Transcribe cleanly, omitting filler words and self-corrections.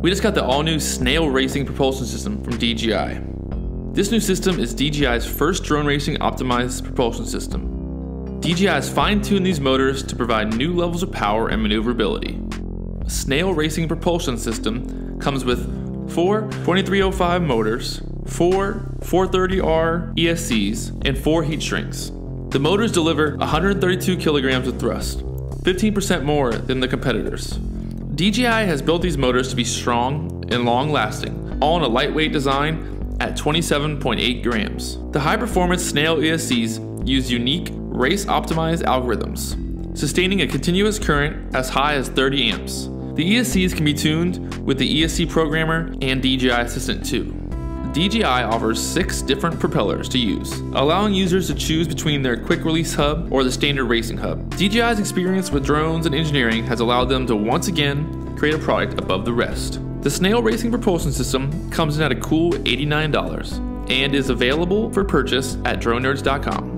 We just got the all-new Snail Racing Propulsion System from DJI. This new system is DJI's first drone racing optimized propulsion system. DJI has fine-tuned these motors to provide new levels of power and maneuverability. A Snail Racing Propulsion System comes with 4 2305 motors, 4 430R ESCs, and 4 heat shrinks. The motors deliver 132 kilograms of thrust, 15% more than the competitors. DJI has built these motors to be strong and long-lasting, all in a lightweight design at 27.8 grams. The high-performance Snail ESCs use unique race-optimized algorithms, sustaining a continuous current as high as 30 amps. The ESCs can be tuned with the ESC Programmer and DJI Assistant 2. DJI offers 6 different propellers to use, allowing users to choose between their quick release hub or the standard racing hub. DJI's experience with drones and engineering has allowed them to once again create a product above the rest. The Snail Racing Propulsion System comes in at a cool $89 and is available for purchase at DroneNerds.com.